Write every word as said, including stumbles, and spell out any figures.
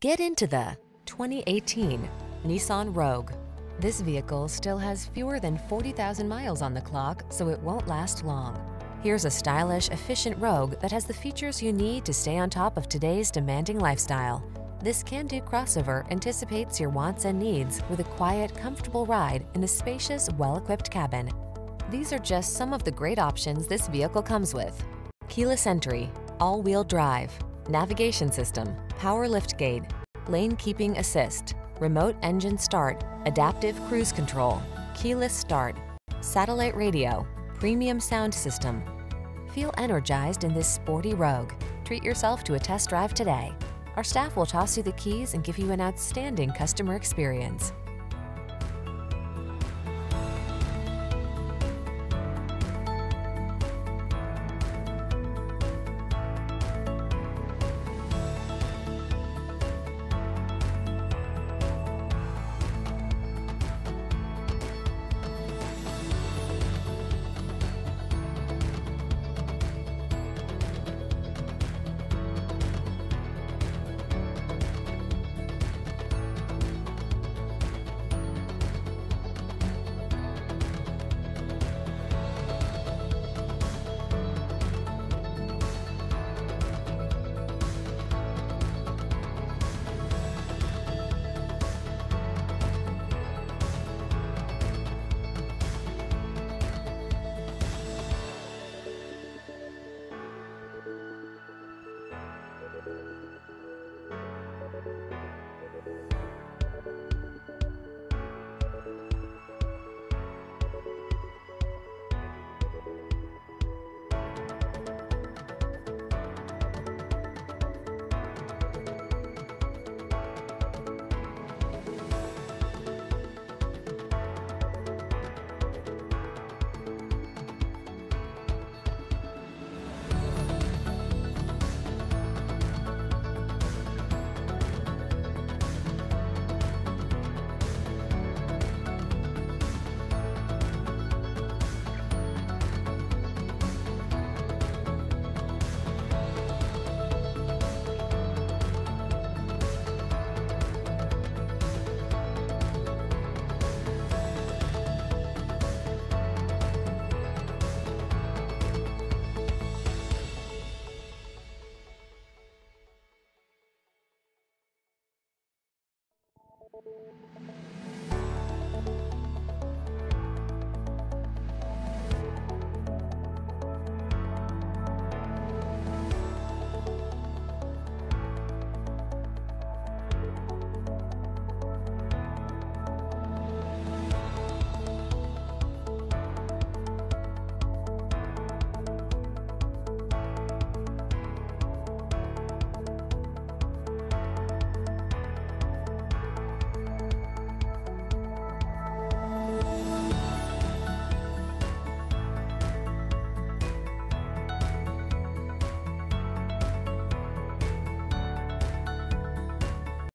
Get into the twenty eighteen Nissan Rogue. This vehicle still has fewer than forty thousand miles on the clock, so it won't last long. Here's a stylish, efficient Rogue that has the features you need to stay on top of today's demanding lifestyle. This can-do crossover anticipates your wants and needs with a quiet, comfortable ride in a spacious, well-equipped cabin. These are just some of the great options this vehicle comes with: keyless entry, all-wheel drive, navigation system, power liftgate, lane keeping assist, remote engine start, adaptive cruise control, keyless start, satellite radio, premium sound system. Feel energized in this sporty Rogue. Treat yourself to a test drive today. Our staff will toss you the keys and give you an outstanding customer experience. Thank you.